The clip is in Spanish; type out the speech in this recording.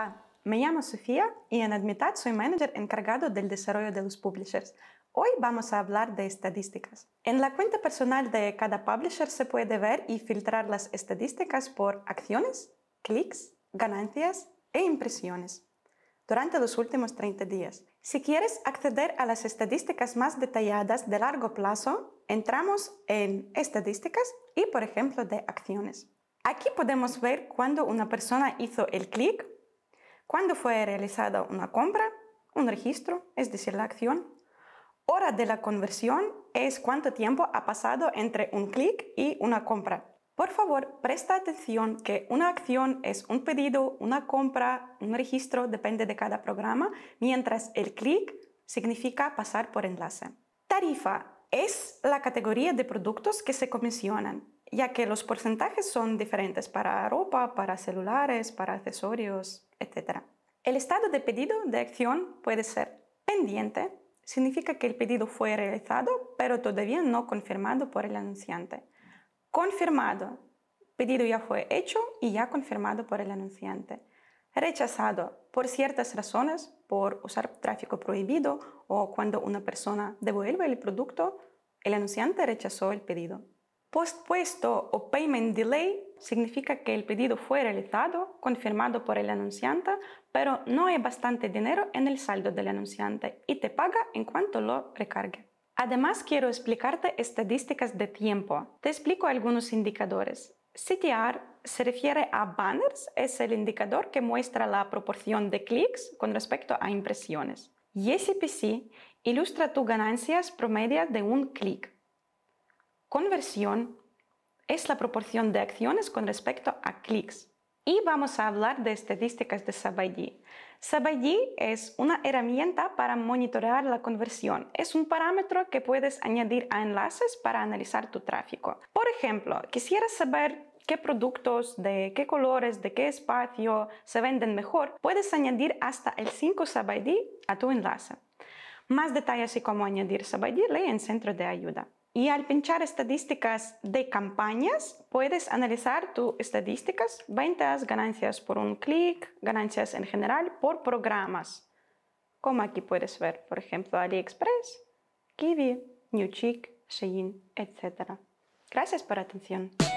Hola, me llamo Sofía y en Admitad soy manager encargado del desarrollo de los publishers. Hoy vamos a hablar de estadísticas. En la cuenta personal de cada publisher se puede ver y filtrar las estadísticas por acciones, clics, ganancias e impresiones durante los últimos 30 días. Si quieres acceder a las estadísticas más detalladas de largo plazo, entramos en estadísticas y, por ejemplo, de acciones. Aquí podemos ver cuándo una persona hizo el clic, cuándo fue realizada una compra, un registro, es decir, la acción. Hora de la conversión es cuánto tiempo ha pasado entre un clic y una compra. Por favor, presta atención que una acción es un pedido, una compra, un registro, depende de cada programa, mientras el clic significa pasar por enlace. Tarifa es la categoría de productos que se comisionan, ya que los porcentajes son diferentes para ropa, para celulares, para accesorios, etc. El estado de pedido de acción puede ser pendiente, significa que el pedido fue realizado, pero todavía no confirmado por el anunciante. Confirmado, pedido ya fue hecho y ya confirmado por el anunciante. Rechazado, por ciertas razones, por usar tráfico prohibido o cuando una persona devuelve el producto, el anunciante rechazó el pedido. Pospuesto o payment delay significa que el pedido fue realizado, confirmado por el anunciante, pero no hay bastante dinero en el saldo del anunciante y te paga en cuanto lo recargue. Además, quiero explicarte estadísticas de tiempo. Te explico algunos indicadores. CTR se refiere a banners, es el indicador que muestra la proporción de clics con respecto a impresiones. ECPC ilustra tus ganancias promedio de un clic. Conversión es la proporción de acciones con respecto a clics. Y vamos a hablar de estadísticas de SubID. SubID es una herramienta para monitorear la conversión. Es un parámetro que puedes añadir a enlaces para analizar tu tráfico. Por ejemplo, quisieras saber qué productos, de qué colores, de qué espacio se venden mejor. Puedes añadir hasta el 5 SubID a tu enlace. Más detalles y cómo añadir SubID lee en Centro de Ayuda. Y al pinchar estadísticas de campañas, puedes analizar tus estadísticas, ventas, ganancias por un clic, ganancias en general por programas. Como aquí puedes ver, por ejemplo, AliExpress, Kiwi, NewChic, Shein, etc. Gracias por la atención.